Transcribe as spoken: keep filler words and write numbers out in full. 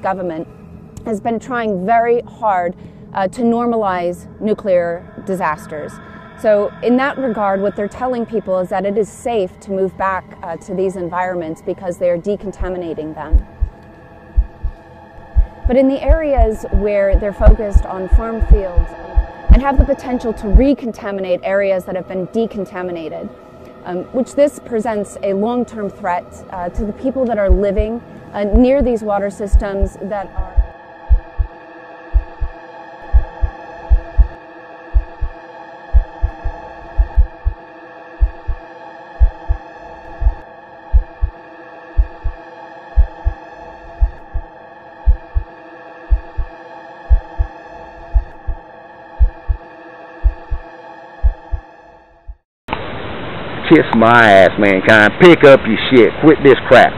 Government has been trying very hard uh, to normalize nuclear disasters. So in that regard, what they're telling people is that it is safe to move back uh, to these environments because they are decontaminating them. But in the areas where they're focused on farm fields and have the potential to recontaminate areas that have been decontaminated, um, which this presents a long-term threat uh, to the people that are living uh, near these water systems that are Kiss my ass, mankind. Pick up your shit. Quit this crap.